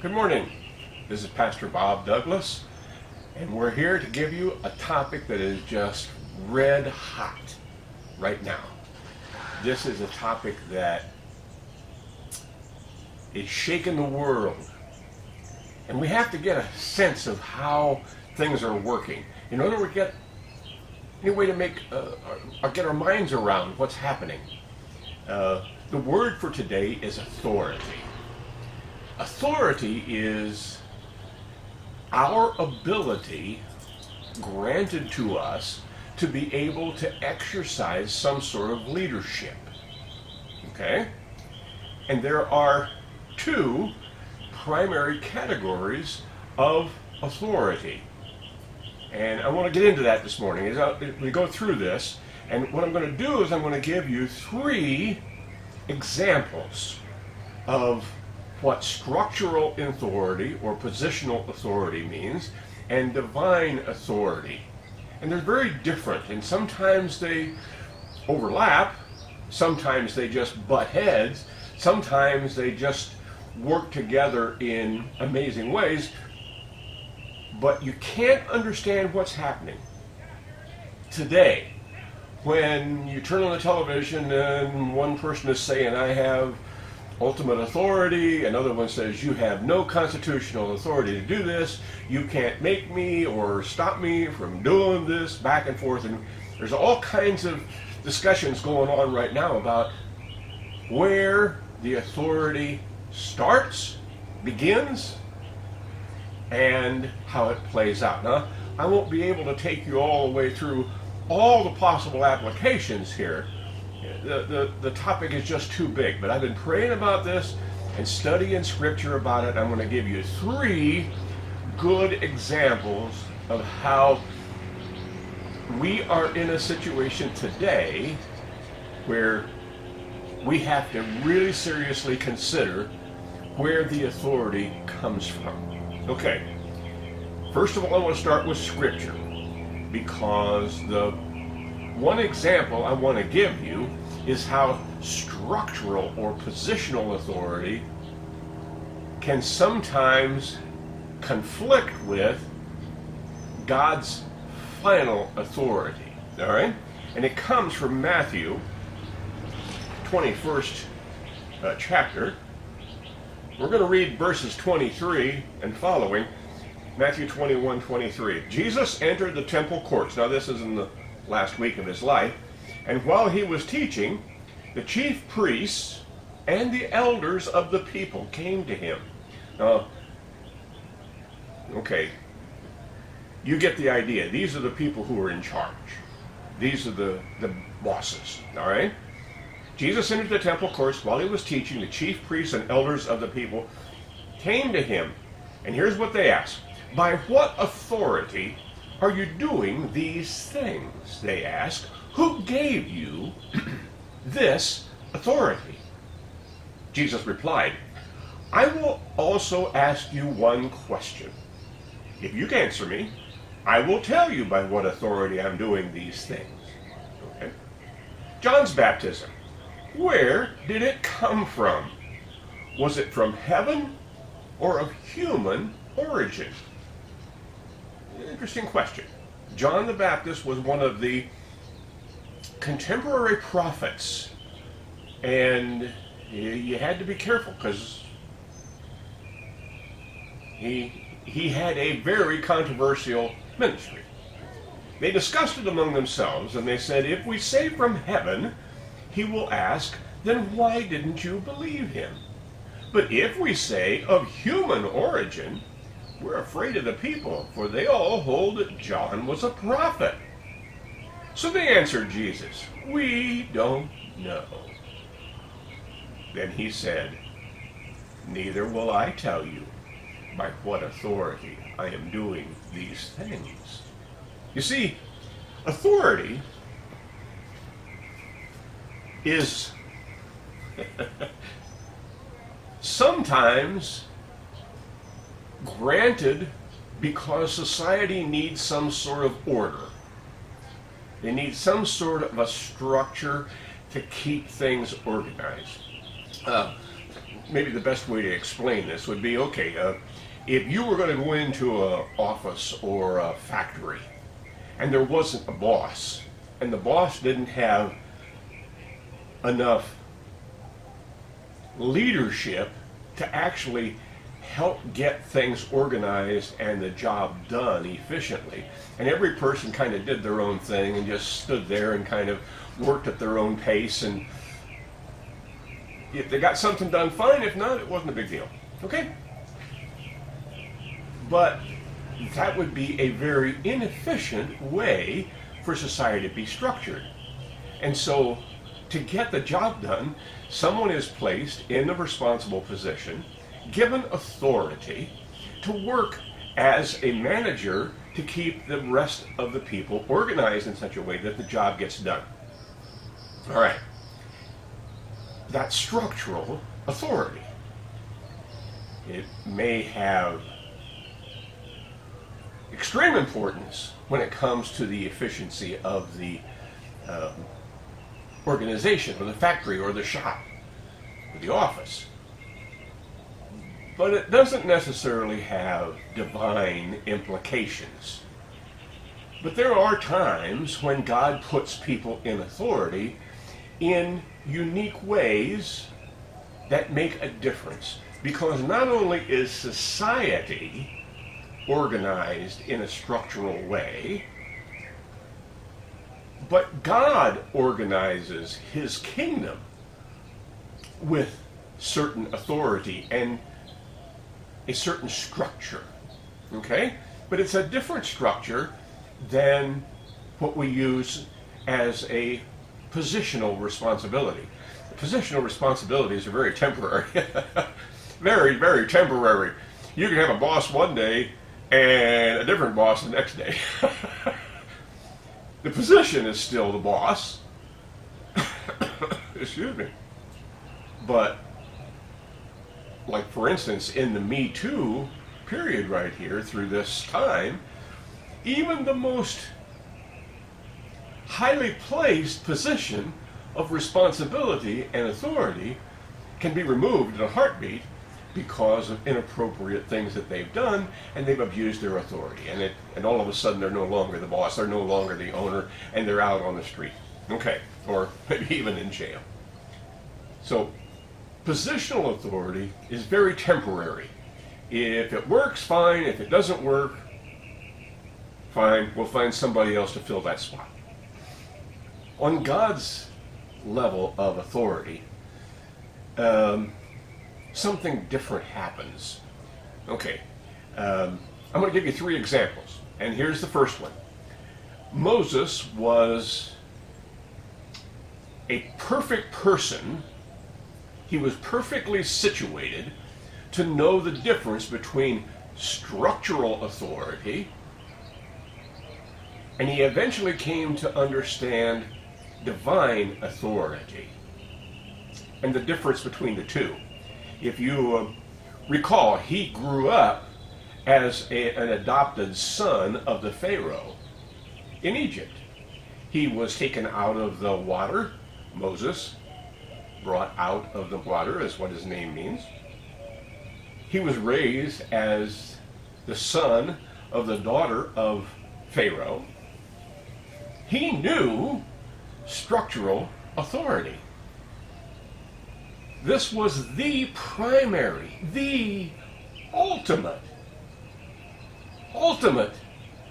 Good morning. This is Pastor Bob Douglas, and we're here to give you a topic that is just red hot right now. This is a topic that is shaking the world, and we have to get a sense of how things are working in order to get any way to make or get our minds around what's happening. The word for today is authority. Authority is our ability granted to us to be able to exercise some sort of leadership. Okay? And there are two primary categories of authority. And I want to get into that this morning. As we go through this, and what I'm going to do is I'm going to give you three examples of what structural authority or positional authority means, and divine authority. And they're very different, and sometimes they overlap, sometimes they just butt heads, sometimes they just work together in amazing ways, but you can't understand what's happening today when you turn on the television and one person is saying, I have ultimate authority, another one says you have no constitutional authority to do this, you can't make me or stop me from doing this, back and forth. And there's all kinds of discussions going on right now about where the authority starts, begins, and how it plays out. Now, I won't be able to take you all the way through all the possible applications here. The topic is just too big, but I've been praying about this and studying scripture about it. I'm going to give you three good examples of how we are in a situation today where we have to really seriously consider where the authority comes from. Okay, first of all, I want to start with scripture, because the one example I want to give you is how structural or positional authority can sometimes conflict with God's final authority. All right? And it comes from Matthew 21st chapter. We're going to read verses 23 and following. Matthew 21:23. Jesus entered the temple courts. Now this is in the last week of his life, and while he was teaching, the chief priests and the elders of the people came to him. Now, okay, you get the idea. These are the people who are in charge. These are the bosses, all right? Jesus entered the temple courts while he was teaching. The chief priests and elders of the people came to him, and here's what they asked. By what authority are you doing these things? They asked. Who gave you this authority? Jesus replied, I will also ask you one question. If you can answer me, I will tell you by what authority I'm doing these things. Okay. John's baptism, where did it come from? Was it from heaven or of human origin? Interesting question. John the Baptist was one of the contemporary prophets, and you had to be careful because he had a very controversial ministry. They discussed it among themselves, and they said, if we say from heaven, he will ask, then why didn't you believe him? But if we say of human origin, we're afraid of the people, for they all hold that John was a prophet. So they answered Jesus, we don't know. Then he said, neither will I tell you by what authority I am doing these things. You see, authority is sometimes granted because society needs some sort of order. They need some sort of a structure to keep things organized. maybe the best way to explain this would be, okay, if you were going to go into an office or a factory and there wasn't a boss, and the boss didn't have enough leadership to actually help get things organized and the job done efficiently, and every person kind of did their own thing and just stood there and kind of worked at their own pace, and if they got something done, fine. If not, it wasn't a big deal. Okay? But that would be a very inefficient way for society to be structured. And so to get the job done, someone is placed in a responsible position, given authority to work as a manager to keep the rest of the people organized in such a way that the job gets done. All right. That's structural authority. It may have extreme importance when it comes to the efficiency of the organization or the factory or the shop or the office. But it doesn't necessarily have divine implications. But there are times when God puts people in authority in unique ways that make a difference, because not only is society organized in a structural way, but God organizes his kingdom with certain authority and a certain structure, okay? But it's a different structure than what we use as a positional responsibility. Positional responsibilities are very temporary. Very, very temporary. You can have a boss one day and a different boss the next day. The position is still the boss. Excuse me. But, like for instance, in the Me Too period right here through this time, even the most highly placed position of responsibility and authority can be removed in a heartbeat because of inappropriate things that they've done, and they've abused their authority, and all of a sudden they're no longer the boss, they're no longer the owner, and they're out on the street, okay, or maybe even in jail. So positional authority is very temporary. If it works, fine. If it doesn't work, fine, we'll find somebody else to fill that spot. On God's level of authority, something different happens. Okay, I'm going to give you three examples, and here's the first one. Moses was a perfect person. He was perfectly situated to know the difference between structural authority, and he eventually came to understand divine authority and the difference between the two. If you recall, he grew up as an adopted son of the Pharaoh in Egypt. He was taken out of the water. Moses, brought out of the water, is what his name means. He was raised as the son of the daughter of Pharaoh. He knew structural authority. This was the primary, the ultimate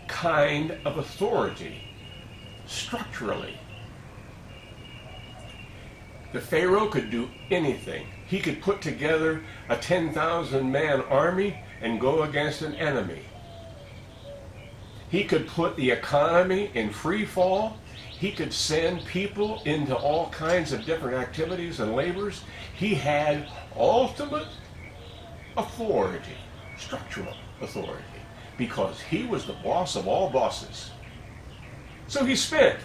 kind of authority structurally. The Pharaoh could do anything. He could put together a 10,000-man army and go against an enemy. He could put the economy in free fall. He could send people into all kinds of different activities and labors. He had ultimate authority, structural authority, because he was the boss of all bosses. So he spent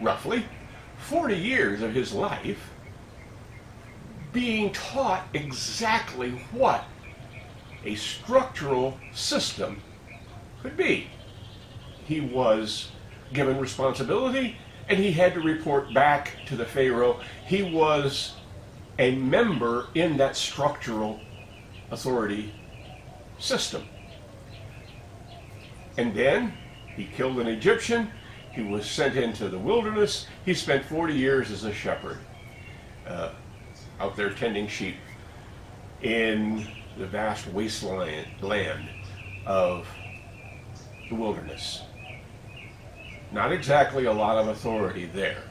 roughly 40 years of his life being taught exactly what a structural system could be. He was given responsibility, and he had to report back to the Pharaoh. He was a member in that structural authority system. And then he killed an Egyptian. He was sent into the wilderness. He spent 40 years as a shepherd out there tending sheep in the vast wasteland land of the wilderness. Not exactly a lot of authority there.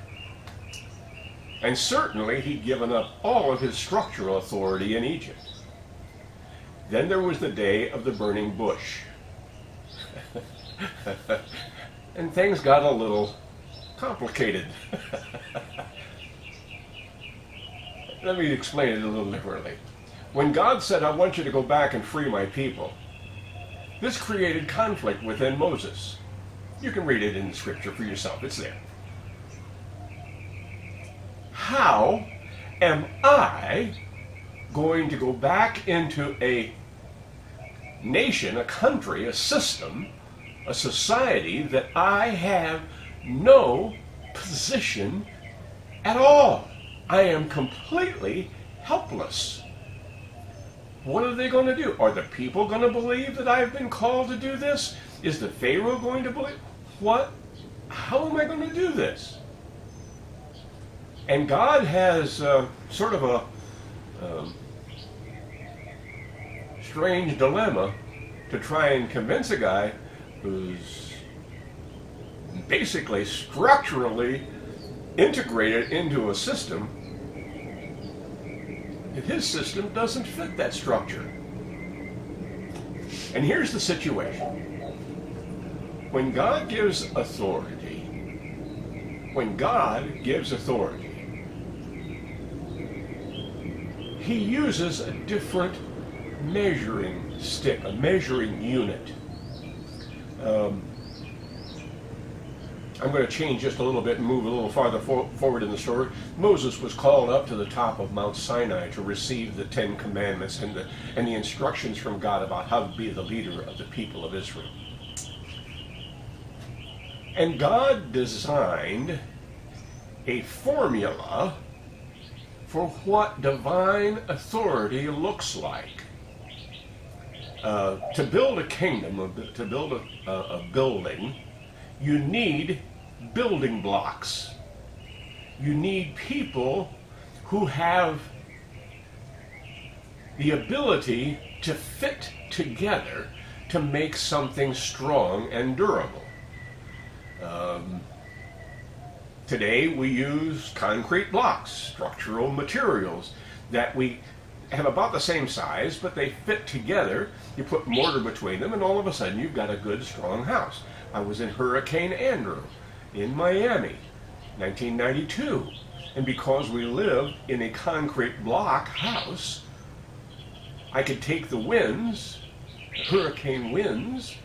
And certainly he'd given up all of his structural authority in Egypt. Then there was the day of the burning bush. And things got a little complicated. Let me explain it a little differently. When God said, I want you to go back and free my people, this created conflict within Moses. You can read it in the scripture for yourself. It's there. How am I going to go back into a nation, a country, a system, a society that I have no position at all? I am completely helpless. What are they going to do? Are the people going to believe that I've been called to do this? Is the Pharaoh going to believe? What? How am I going to do this? And God has sort of a strange dilemma to try and convince a guy who's basically structurally integrated into a system that his system doesn't fit that structure. And here's the situation. When God gives authority, he uses a different measuring stick, a measuring unit. I'm going to change just a little bit and move a little farther forward in the story. Moses was called up to the top of Mount Sinai to receive the Ten Commandments and the instructions from God about how to be the leader of the people of Israel. And God designed a formula for what divine authority looks like. To build a kingdom, to build a building, you need building blocks. You need people who have the ability to fit together to make something strong and durable. Today we use concrete blocks, structural materials that we have about the same size, but they fit together. You put mortar between them and all of a sudden you've got a good strong house. I was in Hurricane Andrew in Miami, 1992, and because we lived in a concrete block house, I could take the winds, hurricane winds,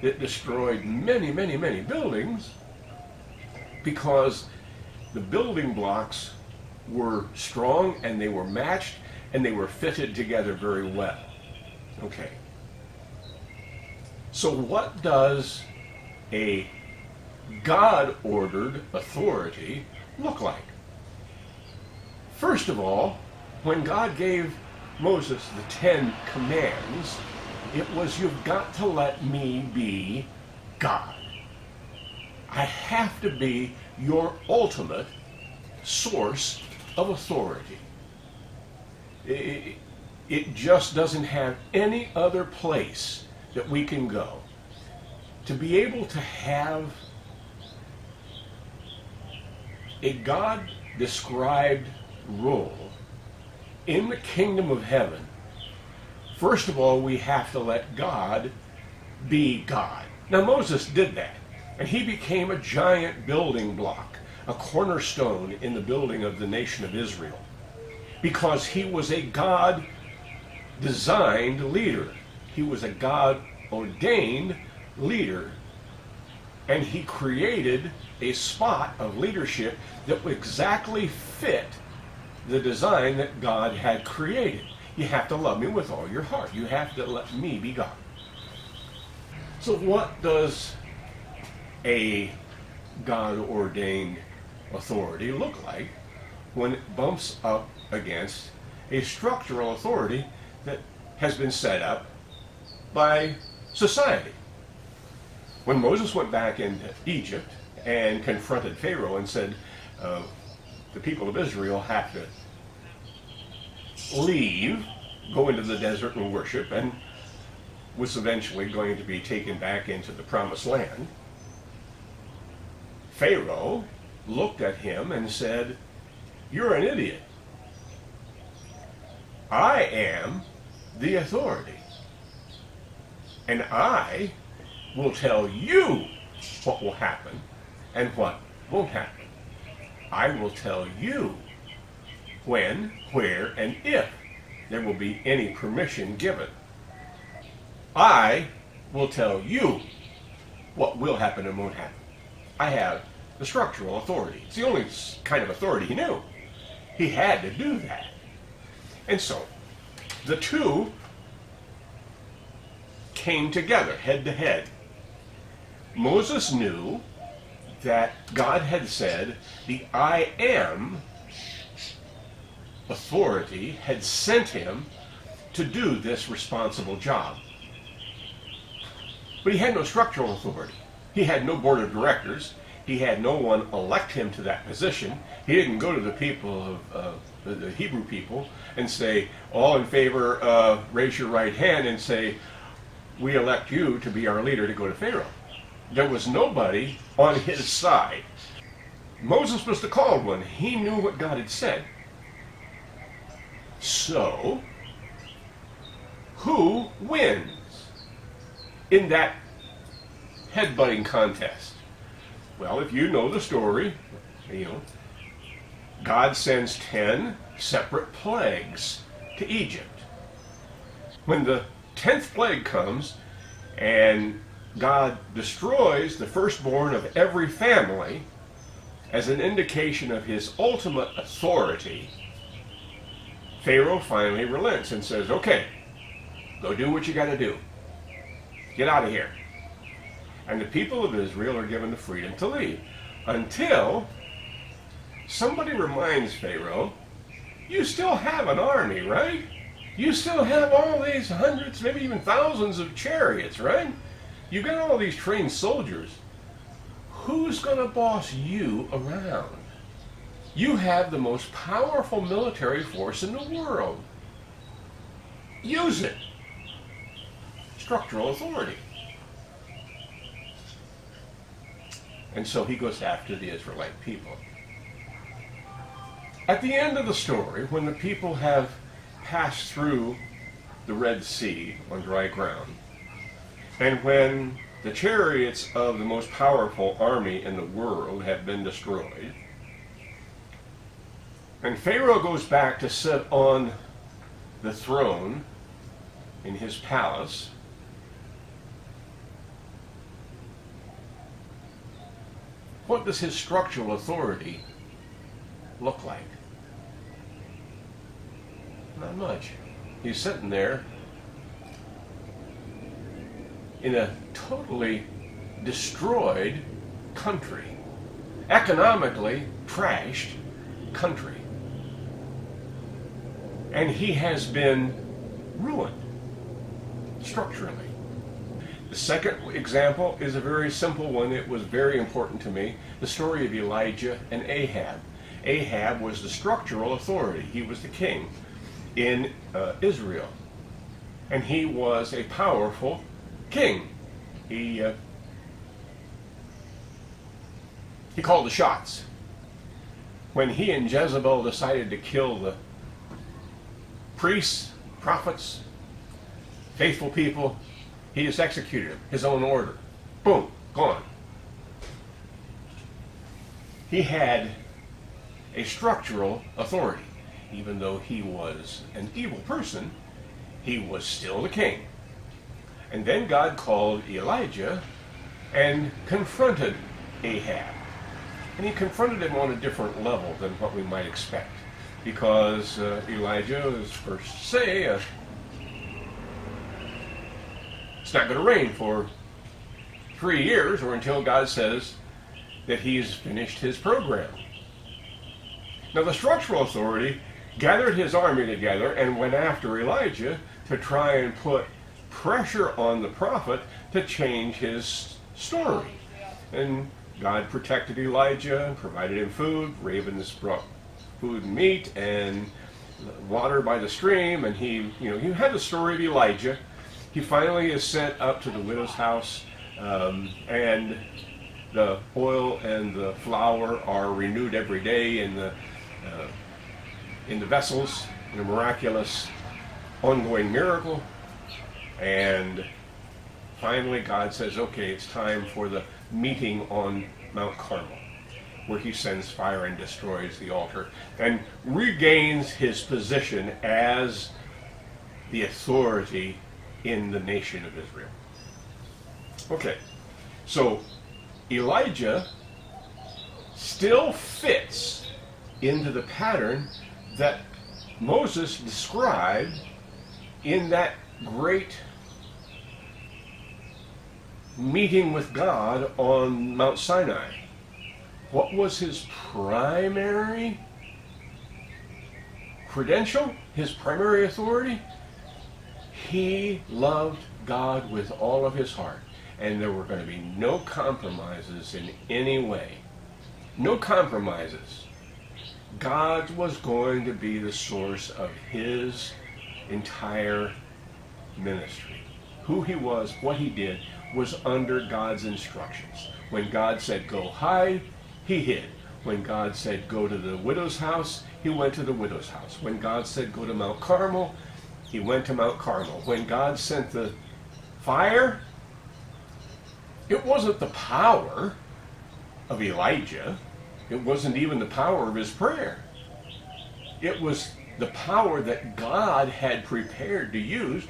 that destroyed many, many, many buildings, because the building blocks were strong and they were matched and they were fitted together very well. Okay. So what does a God-ordered authority look like? First of all, when God gave Moses the Ten Commands, it was, you've got to let me be God. I have to be your ultimate source of authority. It just doesn't have any other place that we can go. To be able to have a God-described role in the kingdom of heaven, first of all, we have to let God be God. Now, Moses did that, and he became a giant building block, a cornerstone in the building of the nation of Israel, because he was a God-designed leader. He was a God-ordained leader, and he created a spot of leadership that would exactly fit the design that God had created. You have to love me with all your heart. You have to let me be God. So what does a God-ordained authority look like when it bumps up against a structural authority that has been set up by society. When Moses went back into Egypt and confronted Pharaoh and said, the people of Israel have to leave, go into the desert and worship, and was eventually going to be taken back into the promised land, Pharaoh looked at him and said, "You're an idiot. I am the authority, and I will tell you what will happen and what won't happen. I will tell you when, where, and if there will be any permission given. I will tell you what will happen and won't happen. I have the structural authority." It's the only kind of authority he knew. He had to do that. And so the two came together, head to head. Moses knew that God had said the I am authority had sent him to do this responsible job. But he had no structural authority. He had no board of directors. He had no one elect him to that position. He didn't go to the people of the Hebrew people and say, "All in favor, raise your right hand," and say, "We elect you to be our leader," to go to Pharaoh. There was nobody on his side. Moses was the called one. He knew what God had said. So, who wins in that headbutting contest? Well, if you know the story, you know, God sends 10 separate plagues to Egypt. When the 10th plague comes and God destroys the firstborn of every family as an indication of his ultimate authority, Pharaoh finally relents and says, "Okay, go do what you got to do. Get out of here." And the people of Israel are given the freedom to leave until somebody reminds Pharaoh, "You still have an army, right? You still have all these hundreds, maybe even thousands of chariots, right? You've got all these trained soldiers. Who's going to boss you around? You have the most powerful military force in the world. Use it." Structural authority. And so he goes after the Israelite people. At the end of the story, when the people have passed through the Red Sea on dry ground, and when the chariots of the most powerful army in the world have been destroyed, and Pharaoh goes back to sit on the throne in his palace, what does his structural authority look like? Not much. He's sitting there in a totally destroyed country, economically trashed country. And he has been ruined structurally. The second example is a very simple one. It was very important to me. The story of Elijah and Ahab. Ahab was the structural authority. He was the king in Israel. And he was a powerful king. He called the shots. When he and Jezebel decided to kill the priests, prophets, faithful people, he just executed them, his own order. Boom, gone. He had a structural authority. Even though he was an evil person, he was still the king. And then God called Elijah and confronted Ahab. And he confronted him on a different level than what we might expect, because Elijah was first to say, it's not going to rain for 3 years or until God says that he's finished his program. Now the structural authority gathered his army together and went after Elijah to try and put pressure on the prophet to change his story. And God protected Elijah, provided him food, ravens brought food and meat and water by the stream, and he, you had the story of Elijah. He finally is sent up to the widow's house, and the oil and the flour are renewed every day in the vessels, in a miraculous ongoing miracle. And finally God says, okay, it's time for the meeting on Mount Carmel, where he sends fire and destroys the altar and regains his position as the authority in the nation of Israel. Okay, so Elijah still fits into the pattern that Moses described in that great meeting with God on Mount Sinai. What was his primary credential, his primary authority? He loved God with all of his heart, and there were going to be no compromises in any way. No compromises. God was going to be the source of his entire ministry. Who he was, what he did, was under God's instructions. When God said, go hide, he hid. When God said, go to the widow's house, he went to the widow's house. When God said, go to Mount Carmel, he went to Mount Carmel. When God sent the fire, it wasn't the power of Elijah. It wasn't even the power of his prayer. It was the power that God had prepared to use,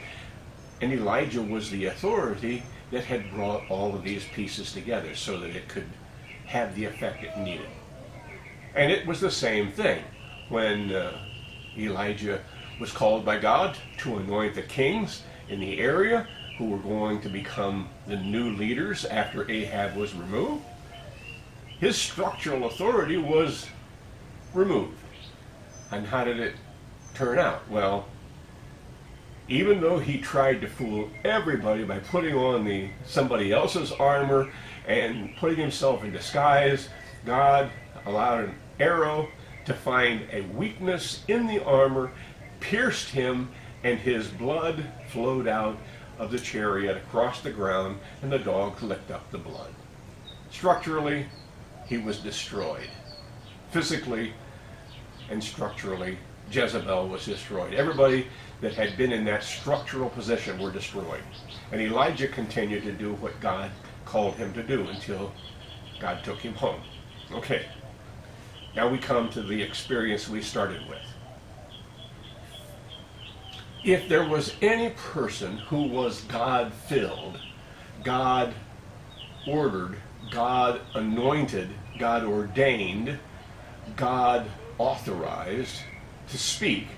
and Elijah was the authority that had brought all of these pieces together so that it could have the effect it needed. And it was the same thing when Elijah was called by God to anoint the kings in the area who were going to become the new leaders after Ahab was removed. His structural authority was removed. And how did it turn out? Well, even though he tried to fool everybody by putting on somebody else's armor and putting himself in disguise, God allowed an arrow to find a weakness in the armor, pierced him, and his blood flowed out of the chariot across the ground, and the dogs licked up the blood. Structurally, he was destroyed. Physically and structurally, Jezebel was destroyed. Everybody that had been in that structural position were destroyed. And Elijah continued to do what God called him to do until God took him home. Okay, now we come to the experience we started with. If there was any person who was God-filled, God-ordered, God-anointed, God-ordained, God-authorized to speak,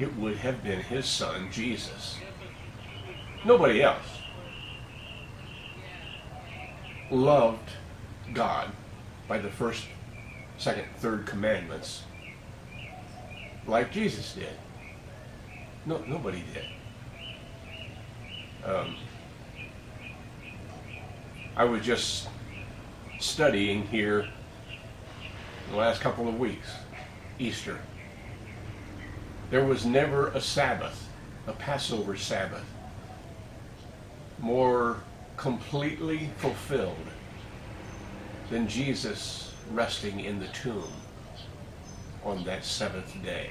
it would have been his son, Jesus. Nobody else loved God by the first, second, third commandments like Jesus did. No, nobody did. I was just studying here the last couple of weeks, Easter. There was never a Sabbath, a Passover Sabbath, more completely fulfilled than Jesus resting in the tomb on that seventh day.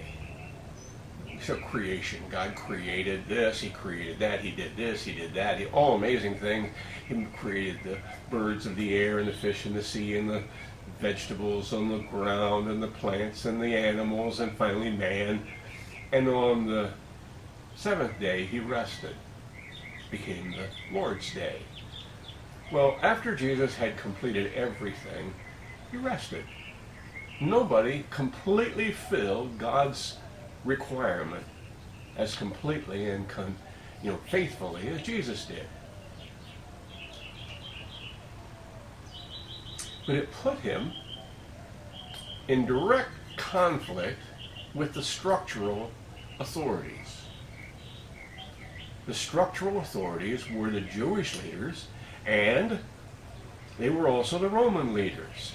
So creation, God created this, he created that, he did this, he did that, all amazing things. He created the birds of the air and the fish in the sea and the vegetables on the ground and the plants and the animals and finally man. And on the seventh day, he rested. It became the Lord's Day. Well, after Jesus had completed everything, he rested. Nobody completely filled God's requirement as completely and faithfully as Jesus did. But it put him in direct conflict with the structural authorities. The structural authorities were the Jewish leaders, and they were also the Roman leaders.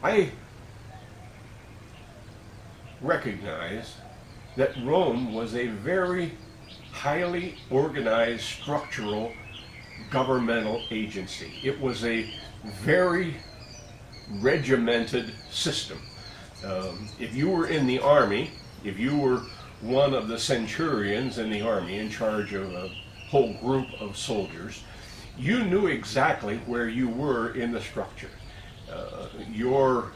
I recognize that Rome was a very highly organized structural governmental agency. It was a very regimented system. If you were in the army, if you were one of the centurions in the army in charge of a whole group of soldiers, you knew exactly where you were in the structure. Your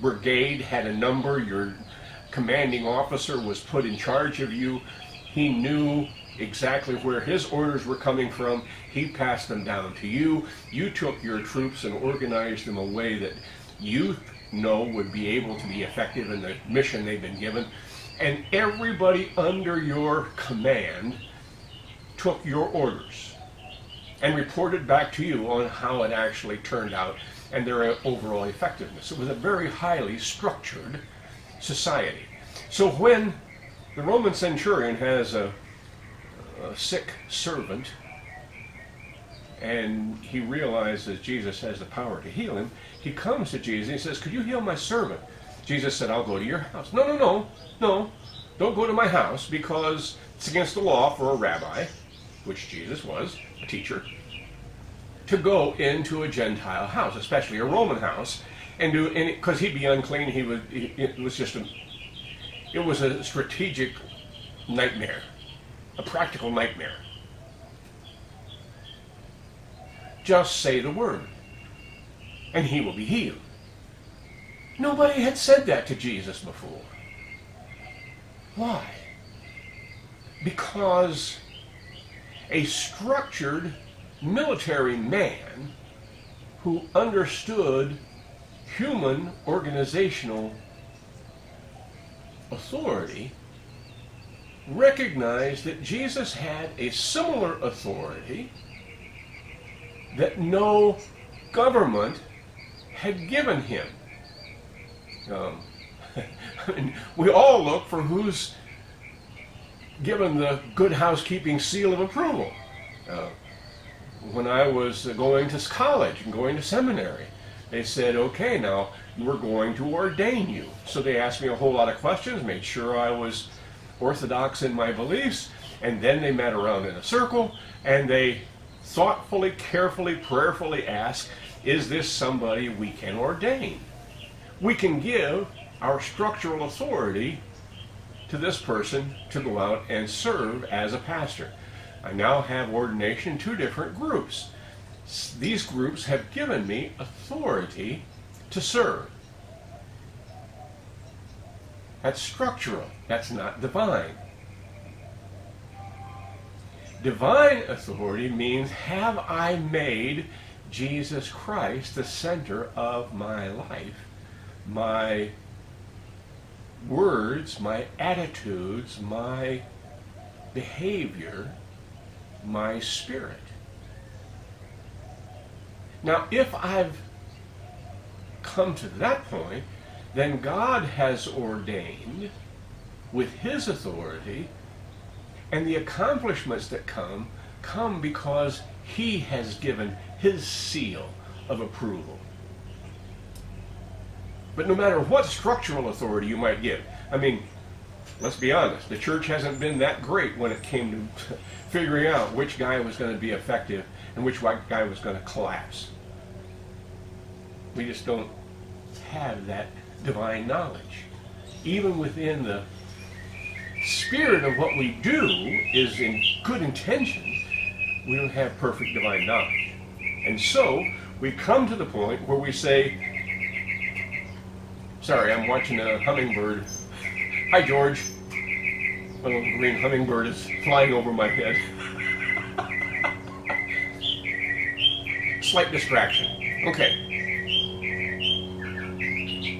brigade had a number, your commanding officer was put in charge of you, he knew exactly where his orders were coming from, he passed them down to you, you took your troops and organized them in a way that you know would be able to be effective in the mission they've been given, and everybody under your command took your orders and reported back to you on how it actually turned out and their overall effectiveness. It was a very highly structured society. So when the Roman centurion has a sick servant and he realizes Jesus has the power to heal him, he comes to Jesus and he says, "Could you heal my servant?" Jesus said, "I'll go to your house." "No, no, no, no, don't go to my house, because it's against the law for a rabbi," which Jesus was, a teacher, to go into a Gentile house, especially a Roman house, and do, because he'd be unclean. He would. It was just it was a strategic nightmare, a practical nightmare. Just say the word, and he will be healed. Nobody had said that to Jesus before. Why? Because a structured military man who understood human organizational authority recognized that Jesus had a similar authority that no government had given him. I mean, we all look for who's given the good housekeeping seal of approval. When I was going to college and going to seminary, they said, "Okay, now we're going to ordain you." So they asked me a whole lot of questions, made sure I was orthodox in my beliefs, and then they met around in a circle, and they thoughtfully, carefully, prayerfully asked, "Is this somebody we can ordain? We can give our structural authority to this person to go out and serve as a pastor." I now have ordination in two different groups. These groups have given me authority to serve. That's structural. That's not divine. Divine authority means, have I made Jesus Christ the center of my life, my words, my attitudes, my behavior, my spirit? Now, if I've come to that point, then God has ordained with his authority, and the accomplishments that come because he has given his seal of approval. But no matter what structural authority you might give, I mean, let's be honest, the church hasn't been that great when it came to figuring out which guy was going to be effective and which guy was going to collapse. We just don't have that divine knowledge. Even within the spirit of what we do is in good intention, we don't have perfect divine knowledge. And so we come to the point where we say, sorry, I'm watching a hummingbird. Hi, George. A little green hummingbird is flying over my head. Slight distraction. Okay.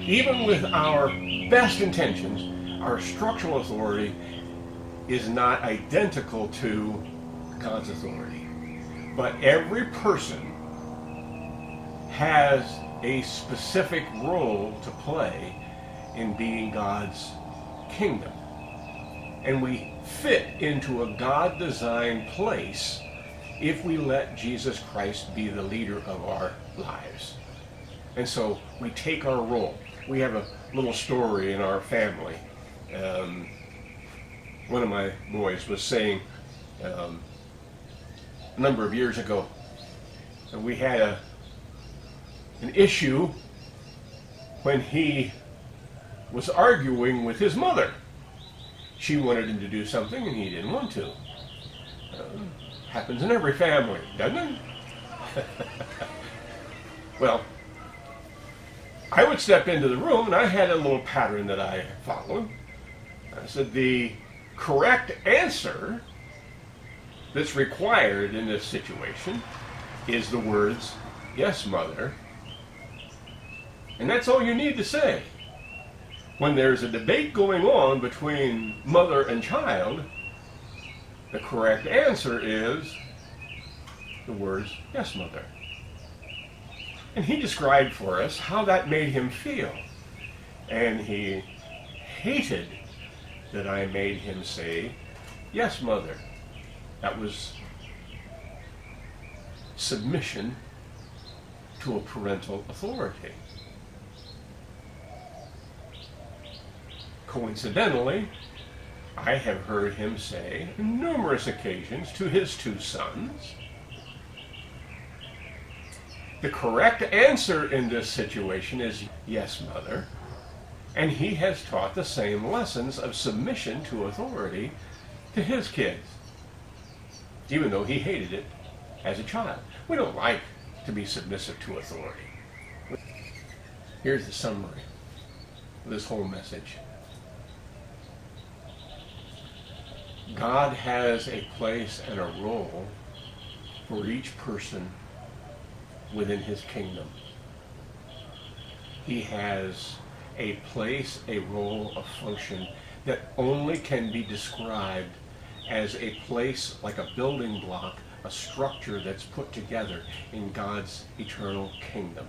Even with our best intentions, our structural authority is not identical to God's authority. But every person has a specific role to play in being God's kingdom. And we fit into a God-designed place if we let Jesus Christ be the leader of our lives. And so we take our role. We have a little story in our family. One of my boys was saying a number of years ago that we had an issue when he was arguing with his mother. She wanted him to do something and he didn't want to. Happens in every family, doesn't it? Well, I would step into the room, and I had a little pattern that I followed. I said, the correct answer that's required in this situation is the words, "Yes, Mother." And that's all you need to say. When there's a debate going on between mother and child, the correct answer is the words, "Yes, Mother." And he described for us how that made him feel. And he hated that I made him say, "Yes, Mother." That was submission to a parental authority. Coincidentally, I have heard him say on numerous occasions to his two sons, the correct answer in this situation is, "Yes, Mother." And he has taught the same lessons of submission to authority to his kids, even though he hated it as a child. We don't like to be submissive to authority. Here's the summary of this whole message. God has a place and a role for each person within his kingdom. He has a place, a role, a function that only can be described as a place like a building block, a structure that's put together in God's eternal kingdom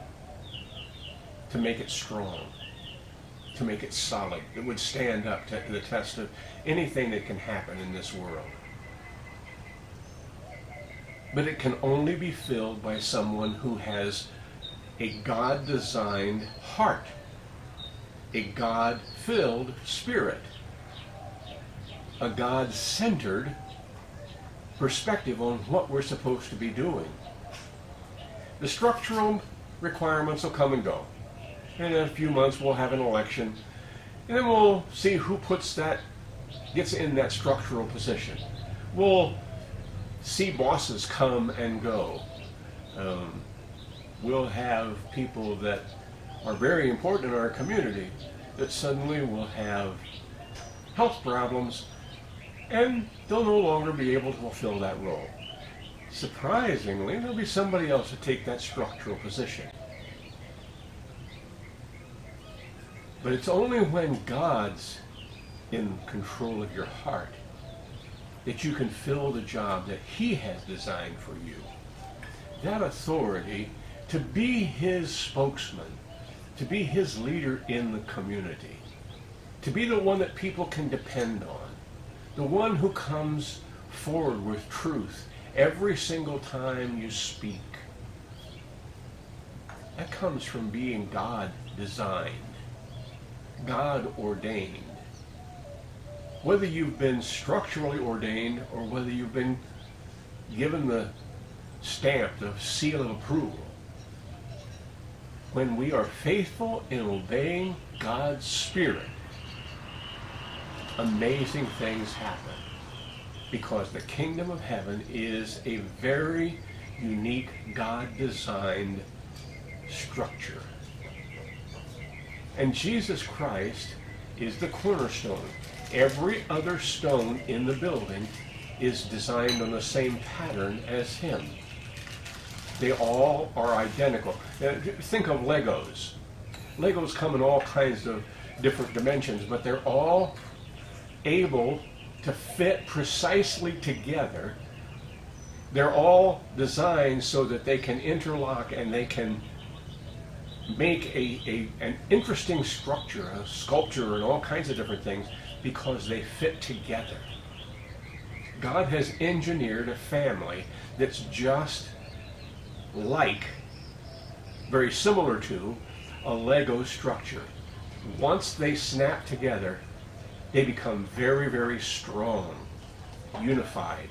to make it strong, to make it solid, that would stand up to the test of anything that can happen in this world. But it can only be filled by someone who has a God-designed heart, a God-filled spirit, a God-centered perspective on what we're supposed to be doing. The structural requirements will come and go. In a few months we'll have an election, and then we'll see who gets in that structural position. We'll see bosses come and go. We'll have people that are very important in our community that suddenly will have health problems, and they'll no longer be able to fulfill that role. Surprisingly, there'll be somebody else to take that structural position. But it's only when God's in control of your heart that you can fill the job that He has designed for you. That authority to be His spokesman, to be His leader in the community, to be the one that people can depend on, the one who comes forward with truth every single time you speak. That comes from being God-designed, God-ordained. Whether you've been structurally ordained or whether you've been given the stamp, the seal of approval, when we are faithful in obeying God's Spirit, amazing things happen, because the kingdom of heaven is a very unique God-designed structure. And Jesus Christ is the cornerstone. Every other stone in the building is designed on the same pattern as him. They all are identical. Think of Legos. Legos come in all kinds of different dimensions, but they're all able to fit precisely together. They're all designed so that they can interlock and they can make an interesting structure, a sculpture, and all kinds of different things because they fit together. God has engineered a family that's just like, very similar to, a Lego structure. Once they snap together, they become very, very strong, unified.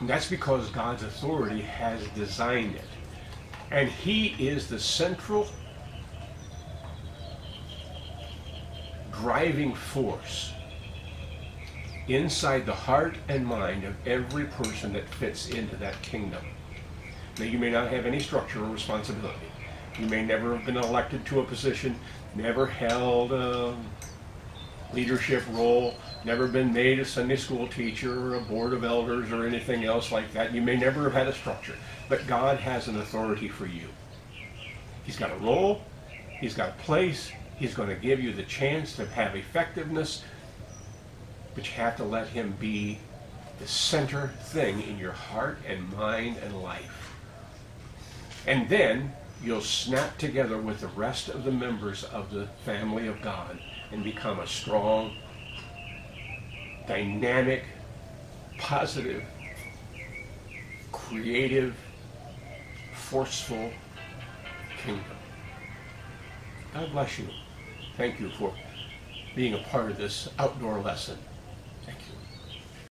And that's because God's authority has designed it. And He is the central driving force inside the heart and mind of every person that fits into that kingdom. Now, you may not have any structure or responsibility. You may never have been elected to a position, never held a leadership role, never been made a Sunday school teacher or a board of elders or anything else like that. You may never have had a structure, but God has an authority for you. He's got a role, He's got a place, He's going to give you the chance to have effectiveness, but you have to let Him be the center thing in your heart and mind and life. And then you'll snap together with the rest of the members of the family of God and become a strong, dynamic, positive, creative, forceful kingdom. God bless you. Thank you for being a part of this outdoor lesson. Thank you.